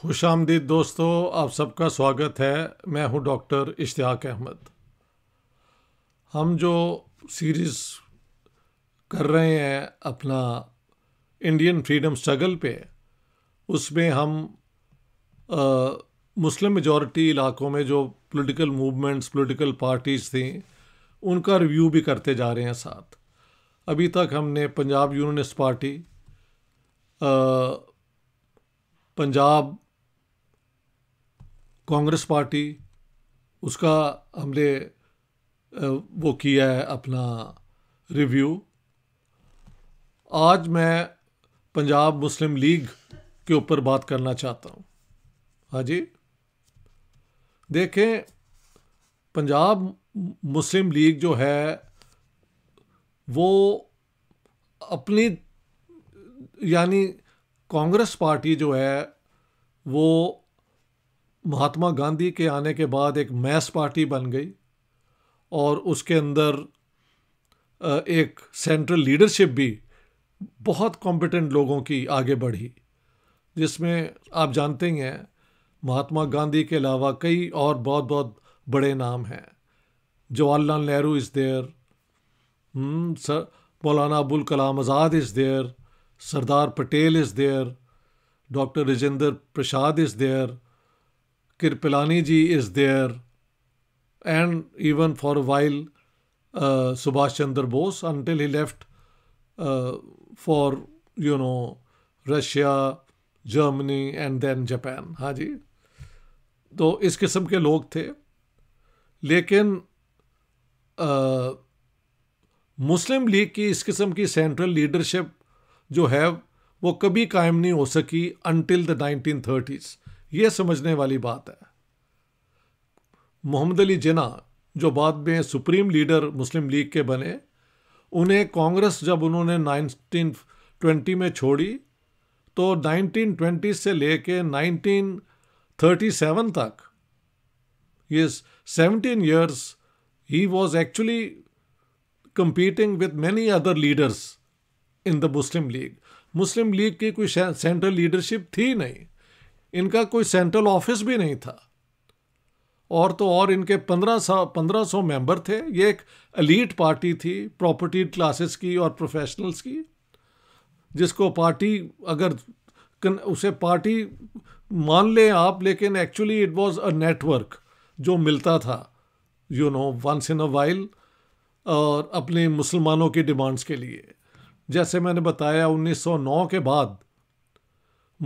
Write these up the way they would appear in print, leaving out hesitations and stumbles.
खुश आमदीद दोस्तों, आप सबका स्वागत है। मैं हूं डॉक्टर इश्तियाक अहमद। हम जो सीरीज़ कर रहे हैं अपना इंडियन फ्रीडम स्ट्रगल पे, उसमें हम मुस्लिम मेजॉरिटी इलाकों में जो पॉलिटिकल मूवमेंट्स, पॉलिटिकल पार्टीज़ थी, उनका रिव्यू भी करते जा रहे हैं साथ। अभी तक हमने Punjab Unionist party, Punjab Congress party, उसका हमने वो किया है अपना रिव्यू। आज मैं पंजाब मुस्लिम लीग के ऊपर बात करना चाहता हूँ। हाँ जी, देखें, पंजाब मुस्लिम लीग जो है वो अपनी, यानी कांग्रेस पार्टी जो है वो महात्मा गांधी के आने के बाद एक मैस पार्टी बन गई और उसके अंदर एक सेंट्रल लीडरशिप भी बहुत कॉम्पिटेंट लोगों की आगे बढ़ी, जिसमें आप जानते ही हैं महात्मा गांधी के अलावा कई और बहुत बहुत बड़े नाम हैं। Jawahar Lal Nehru is there, sir Maulana Abul Kalam Azad is there, Sardar Patel is there, doctor Rajendra Prasad is there, Kripalani ji is there, and even for a while Subhash Chandra Bose until he left for Russia, Germany and then Japan. हाँ जी, तो इस किस्म के लोग थे। लेकिन मुस्लिम लीग की इस किस्म की सेंट्रल लीडरशिप जो है वो कभी कायम नहीं हो सकी अनटिल द 1930s। ये समझने वाली बात है। मोहम्मद अली जिन्ना, जो बाद में सुप्रीम लीडर मुस्लिम लीग के बने, उन्हें कांग्रेस जब उन्होंने 1920 में छोड़ी तो 1920 से लेके 1937 तक, ये 17 years, he was actually competing with many other leaders in the Muslim league. Muslim league की कोई सेंट्रल लीडरशिप थी नहीं, इनका कोई सेंट्रल ऑफिस भी नहीं था, और तो और इनके 1500 मेंबर थे। ये एक एलीट पार्टी थी, प्रॉपर्टी क्लासेस की और प्रोफेशनल्स की, जिसको पार्टी अगर उसे पार्टी मान लें आप, लेकिन actually it was a network जो मिलता था वंस इन अ वाइल, और अपने मुसलमानों की डिमांड्स के लिए। जैसे मैंने बताया, 1909 के बाद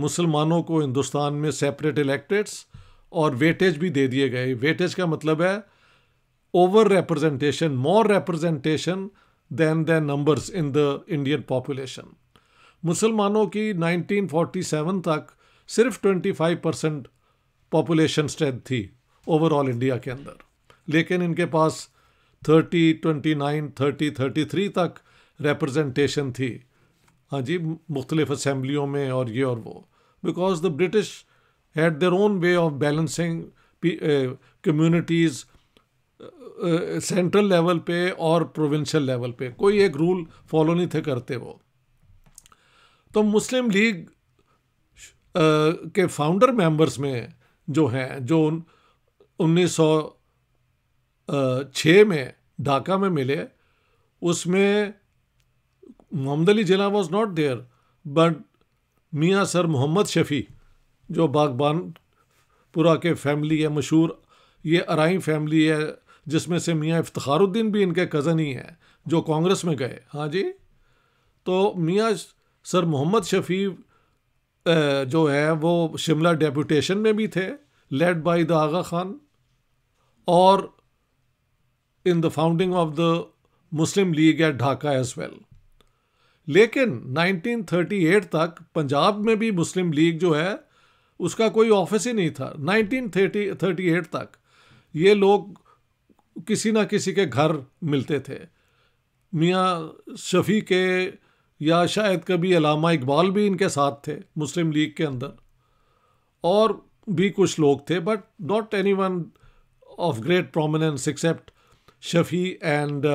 मुसलमानों को हिंदुस्तान में सेपरेट इलेक्टरेट्स और वेटेज भी दे दिए गए। वेटेज का मतलब है over representation, more representation than the numbers in the Indian population. मुसलमानों की 1947 तक सिर्फ 25% पॉपुलेशन स्ट्रेंथ थी ओवरऑल इंडिया के अंदर, लेकिन इनके पास 30, 29, 33 तक रिप्रेजेंटेशन थी। हाँ जी, मुख्तलिफ असम्बलियों में और ये और वो, because the British had their own way of balancing communities central level पे और provincial level पे, कोई एक rule follow नहीं थे करते वो। तो मुस्लिम लीग के founder members में जो हैं, जो 1906 में ढाका में मिले, उसमें Mohammad Ali Jinnah was not there, but Mian sir Mohammad Shafi, जो बागबानपुरा के फैमिली है, मशहूर ये अराई फैमिली है, जिसमें से मियां इफ़्तिख़ारुद्दीन भी इनके कज़न ही हैं, जो कांग्रेस में गए। हाँ जी, तो मियां सर मोहम्मद शफी जो है वो शिमला डेपुटेशन में भी थे, led by the Aga Khan, और in the founding of the Muslim league at Dhaka as well. लेकिन 1938 तक पंजाब में भी मुस्लिम लीग जो है उसका कोई ऑफिस ही नहीं था। 1938 तक ये लोग किसी ना किसी के घर मिलते थे, मियां शफी के, या शायद कभी अलामा इकबाल भी इनके साथ थे मुस्लिम लीग के अंदर, और भी कुछ लोग थे, but not any one of great prominence except Shafi and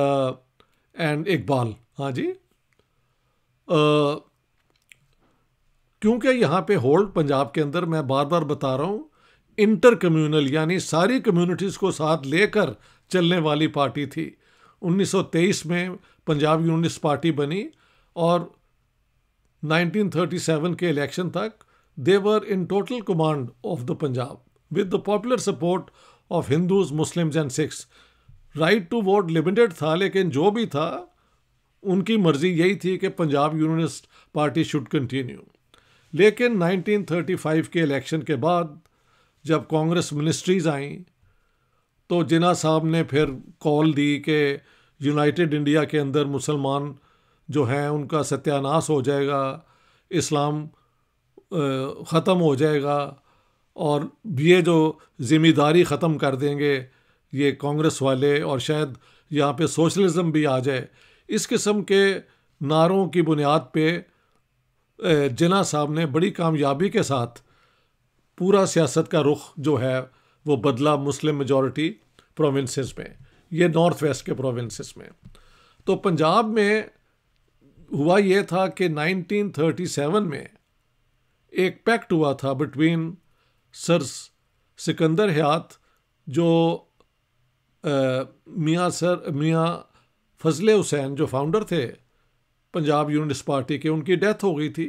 Iqbal. हाँ जी, क्योंकि यहाँ पे होल्ड पंजाब के अंदर मैं बार बार बता रहा हूँ इंटर कम्यूनल यानी सारी कम्युनिटीज़ को साथ लेकर चलने वाली पार्टी थी। 1923 में पंजाब यूनिस्ट पार्टी बनी और 1937 के इलेक्शन तक they were in total command of the Punjab with the popular support of Hindus, Muslims and Sikhs. Right to vote limited था, लेकिन जो भी था उनकी मर्जी यही थी कि Punjab Unionist party should continue. लेकिन 1935 के इलेक्शन के बाद जब कांग्रेस मिनिस्ट्रीज आई तो जिन्ना साहब ने फिर कॉल दी कि यूनाइटेड इंडिया के अंदर मुसलमान जो हैं उनका सत्यानाश हो जाएगा, इस्लाम ख़त्म हो जाएगा और ये जो ज़िम्मेदारी ख़त्म कर देंगे ये कांग्रेस वाले, और शायद यहाँ पे सोशलिज़म भी आ जाए। इस किस्म के नारों की बुनियाद पे जिन्ना साहब ने बड़ी कामयाबी के साथ पूरा सियासत का रुख जो है वो बदला मुस्लिम मेजॉरिटी प्रोविंसेस में, ये नॉर्थ वेस्ट के प्रोविंसेस में। तो पंजाब में हुआ ये था कि 1937 में एक पैक्ट हुआ था बिटवीन सर सिकंदर हयात जो मियां सर मियां फ़ज़ले हुसैन जो फाउंडर थे पंजाब यूनिस्ट पार्टी के, उनकी डेथ हो गई थी।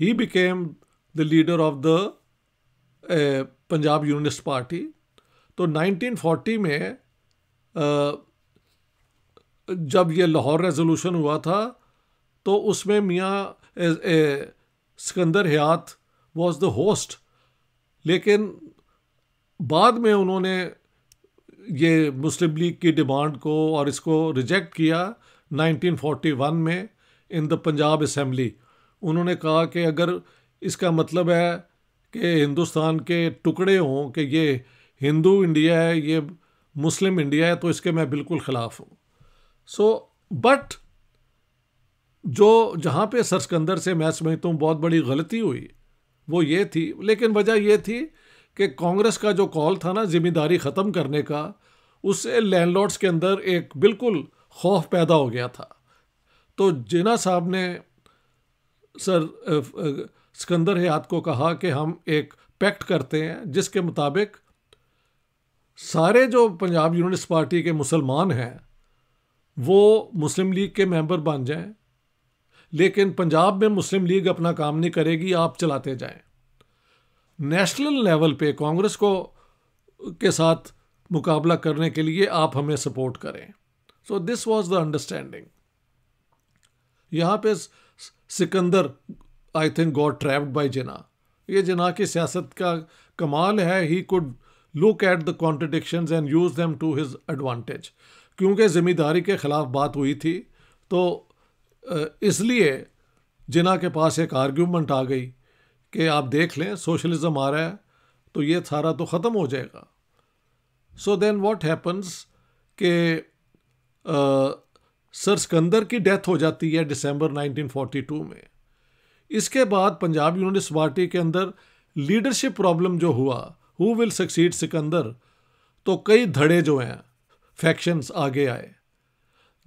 He became the leader of the Punjab Unionist party. तो 1940 में जब ये लाहौर रेजोल्यूशन हुआ था तो उसमें Mian Sikandar Hayat was the host, लेकिन बाद में उन्होंने ये मुस्लिम लीग की डिमांड को और इसको रिजेक्ट किया 1941 में इन द पंजाब असेंबली। उन्होंने कहा कि अगर इसका मतलब है कि हिंदुस्तान के टुकड़े हों कि ये हिंदू इंडिया है ये मुस्लिम इंडिया है, तो इसके मैं बिल्कुल ख़िलाफ़ हूँ। बट जो जहाँ पे सर सिकंदर से मैं समझता हूँ बहुत बड़ी गलती हुई वो ये थी, लेकिन वजह ये थी कि कांग्रेस का जो कॉल था ना ज़िम्मेदारी ख़त्म करने का, उससे लैंडलॉर्ड्स के अंदर एक बिल्कुल खौफ पैदा हो गया था। तो जिन्ना साहब ने सर सिकंदर हयात को कहा कि हम एक पैक्ट करते हैं जिसके मुताबिक सारे जो पंजाब यूनिस्ट पार्टी के मुसलमान हैं वो मुस्लिम लीग के मेंबर बन जाएं, लेकिन पंजाब में मुस्लिम लीग अपना काम नहीं करेगी, आप चलाते जाएं। नेशनल लेवल पे कांग्रेस को के साथ मुकाबला करने के लिए आप हमें सपोर्ट करें। So this was the understanding. यहाँ पे Sikandar I think got trapped by Jinnah. ये जिन्ना की सियासत का कमाल है, he could look at the contradictions and use them to his advantage. क्योंकि ज़िम्मेदारी के ख़िलाफ़ बात हुई थी तो इसलिए जिन्ना के पास एक आर्ग्यूमेंट आ गई कि आप देख लें सोशलिज़म आ रहा है तो ये सारा तो ख़त्म हो जाएगा। सो देन व्हाट हैपन्स के सर सिकंदर की डेथ हो जाती है दिसंबर 1942 में। इसके बाद पंजाब यूनिस्ट पार्टी के अंदर लीडरशिप प्रॉब्लम जो हुआ, हु विल सक्सीड सिकंदर, तो कई धड़े जो हैं फैक्शंस आगे आए।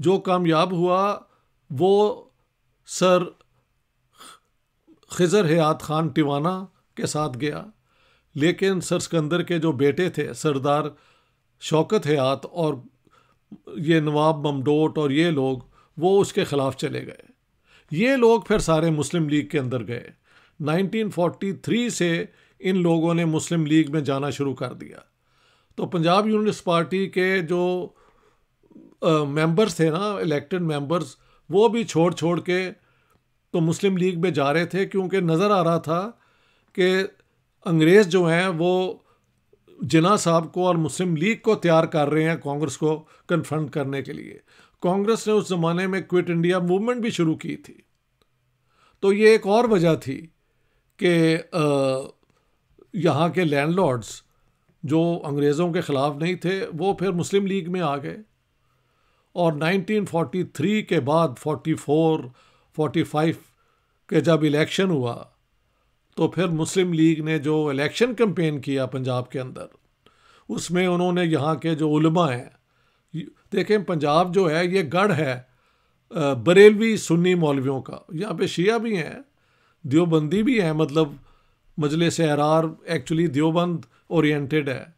जो कामयाब हुआ वो सर ख़िज़र हयात खान टिवाना के साथ गया, लेकिन सर सिकंदर के जो बेटे थे सरदार शौकत हयात और ये नवाब ममडोट और ये लोग वो उसके ख़िलाफ़ चले गए। ये लोग फिर सारे मुस्लिम लीग के अंदर गए। 1943 से इन लोगों ने मुस्लिम लीग में जाना शुरू कर दिया। तो पंजाब यूनिस्ट पार्टी के जो मेंबर्स थे ना, इलेक्टेड मेंबर्स, वो भी छोड़ के तो मुस्लिम लीग में जा रहे थे, क्योंकि नज़र आ रहा था कि अंग्रेज़ जो हैं वो जिन्ना साहब को और मुस्लिम लीग को तैयार कर रहे हैं कांग्रेस को कन्फ्रंट करने के लिए। कांग्रेस ने उस ज़माने में क्विट इंडिया मूवमेंट भी शुरू की थी, तो ये एक और वजह थी कि यहाँ के लैंडलॉर्ड्स जो अंग्रेज़ों के ख़िलाफ़ नहीं थे वो फिर मुस्लिम लीग में आ गए। और 1943 के बाद 44, 45 के जब इलेक्शन हुआ तो फिर मुस्लिम लीग ने जो इलेक्शन कैंपेन किया पंजाब के अंदर, उसमें उन्होंने यहाँ के जो उलमा हैं, देखें पंजाब जो है ये गढ़ है बरेलवी सुन्नी मौलवियों का, यहाँ पे शिया भी हैं देवबंदी भी है, मतलब मजलिस अहरार एक्चुअली देवबंद ओरिएंटेड है,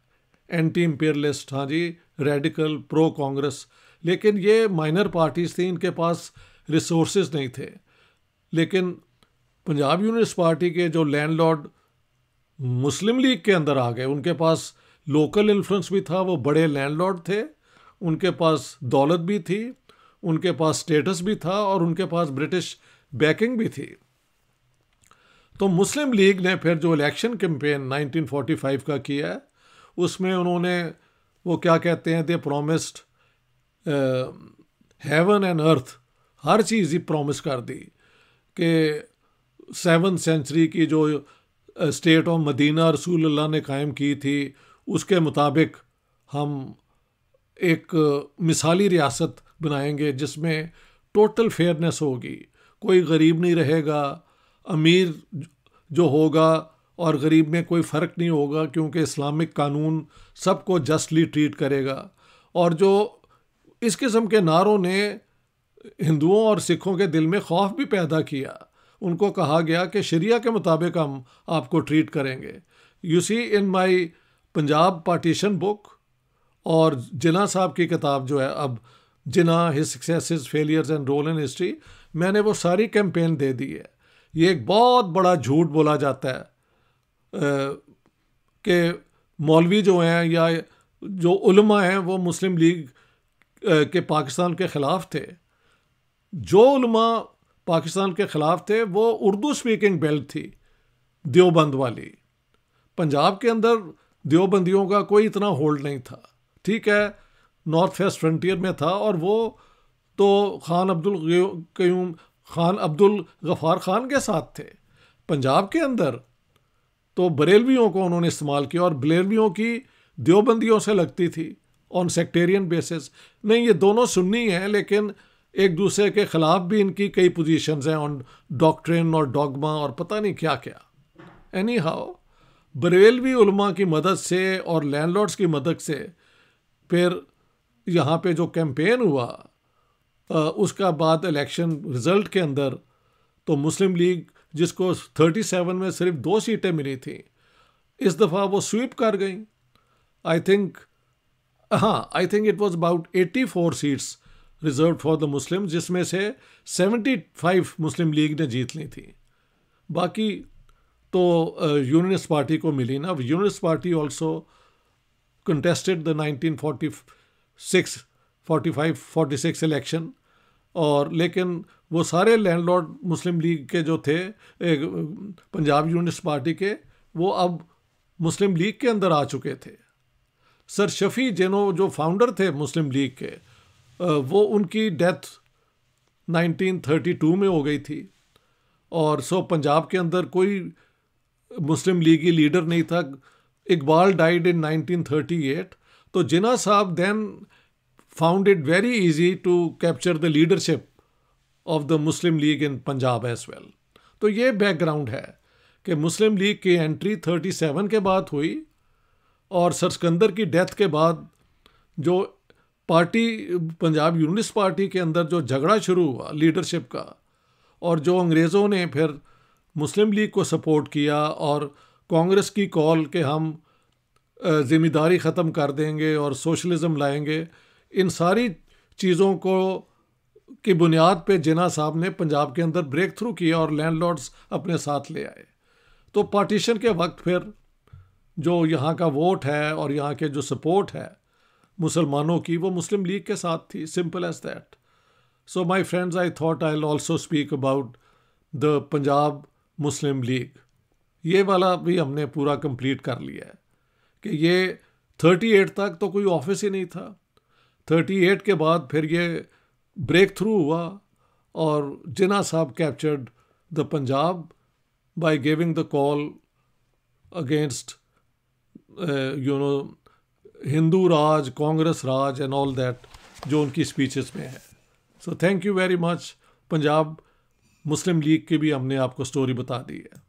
एंटी इम्पीरियलिस्ट, हाँ जी, रेडिकल, प्रो कांग्रेस। लेकिन ये माइनर पार्टीज थी, इनके पास रिसोर्सेज नहीं थे। लेकिन पंजाब यूनिस्ट पार्टी के जो लैंडलॉर्ड मुस्लिम लीग के अंदर आ गए, उनके पास लोकल इन्फ्लुएंस भी था, वो बड़े लैंडलॉर्ड थे, उनके पास दौलत भी थी, उनके पास स्टेटस भी था और उनके पास ब्रिटिश बैकिंग भी थी। तो मुस्लिम लीग ने फिर जो इलेक्शन कैंपेन 1945 का किया है, उसमें उन्होंने वो क्या कहते हैं, they promised heaven and earth, हर चीज़ ही प्रॉमिस कर दी कि 7वीं सेंचुरी की जो स्टेट ऑफ मदीना रसूलुल्लाह ने कायम की थी, उसके मुताबिक हम एक मिसाली रियासत बनाएंगे जिसमें टोटल फेयरनेस होगी, कोई गरीब नहीं रहेगा, अमीर जो होगा और गरीब में कोई फ़र्क नहीं होगा, क्योंकि इस्लामिक कानून सबको जस्टली ट्रीट करेगा। और जो इस किस्म के नारों ने हिंदुओं और सिखों के दिल में खौफ भी पैदा किया, उनको कहा गया कि शरिया के मुताबिक हम आपको ट्रीट करेंगे। You see in my Punjab partition book और जिन्ना साहब की किताब जो है, अब Jinnah his successes, failures and role in history, मैंने वो सारी कैंपेन दे दी है। ये एक बहुत बड़ा झूठ बोला जाता है कि मौलवी जो हैं या जो उलमा हैं वो मुस्लिम लीग के पाकिस्तान के ख़िलाफ़ थे। जो उलमा पाकिस्तान के ख़िलाफ़ थे वो उर्दू स्पीकिंग बेल्ट थी, देवबंद वाली। पंजाब के अंदर देवबंदियों का कोई इतना होल्ड नहीं था, ठीक है, नॉर्थ वेस्ट फ्रंटियर में था। और वो तो खान अब्दुल गय्यूम, खान अब्दुल गफार खान के साथ थे। पंजाब के अंदर तो बरेलवियों को उन्होंने इस्तेमाल किया, और बरेलवियों की देवबंदियों से लगती थी ऑन सेक्टेरियन बेसिस। नहीं, ये दोनों सुन्नी हैं, लेकिन एक दूसरे के ख़िलाफ़ भी इनकी कई पोजीशंस हैं ऑन डॉक्ट्रिन और डॉगमा और पता नहीं क्या क्या। एनी हाउ, बरेलवी उलमा की मदद से और लैंडलॉर्ड्स की मदद से फिर यहाँ पे जो कैंपेन हुआ, उसका बाद इलेक्शन रिज़ल्ट के अंदर तो मुस्लिम लीग, जिसको 37 में सिर्फ 2 सीटें मिली थी, इस दफ़ा वो स्वीप कर गई। I think it was about 84 seats reserve for the Muslim, जिसमें से 75 मुस्लिम लीग ने जीत ली थी, बाकी तो यूनिस्ट पार्टी को मिली ना। Unionist party also contested the 1945-46 election, और लेकिन वो सारे लैंडलॉर्ड मुस्लिम लीग के जो थे, पंजाब यूनिस्ट पार्टी के, वो अब मुस्लिम लीग के अंदर आ चुके थे। सर शफी जिन्हों जो फाउंडर थे मुस्लिम लीग के, वो उनकी डेथ 1932 में हो गई थी, और सो पंजाब के अंदर कोई मुस्लिम लीगी लीडर नहीं था। इकबाल डाइड इन 1938, तो जिन्ना साहब then found it very easy to capture the leadership of the Muslim League in Punjab as well. तो ये बैकग्राउंड है कि मुस्लिम लीग की एंट्री 37 के बाद हुई, और सर सिकंदर की डेथ के बाद जो पार्टी पंजाब यूनिस्ट पार्टी के अंदर जो झगड़ा शुरू हुआ लीडरशिप का, और जो अंग्रेज़ों ने फिर मुस्लिम लीग को सपोर्ट किया, और कांग्रेस की कॉल के हम ज़िम्मेदारी ख़त्म कर देंगे और सोशलिज़म लाएंगे, इन सारी चीज़ों को की बुनियाद पे जिन्ना साहब ने पंजाब के अंदर ब्रेक थ्रू किया और लैंडलॉर्ड्स अपने साथ ले आए। तो पार्टीशन के वक्त फिर जो यहाँ का वोट है और यहाँ के जो सपोर्ट है मुसलमानों की, वो मुस्लिम लीग के साथ थी, simple as that. So my friends, I thought I will also speak about the Punjab Muslim League. ये वाला भी हमने पूरा कंप्लीट कर लिया है कि ये 38 तक तो कोई ऑफिस ही नहीं था। 38 के बाद फिर ये ब्रेक थ्रू हुआ और जिन्ना साहब captured the Punjab by giving the call against Hindu Raj, Congress Raj and all that, जो उनकी स्पीचेस में है। So thank you very much. Punjab Muslim league की भी हमने आपको स्टोरी बता दी है।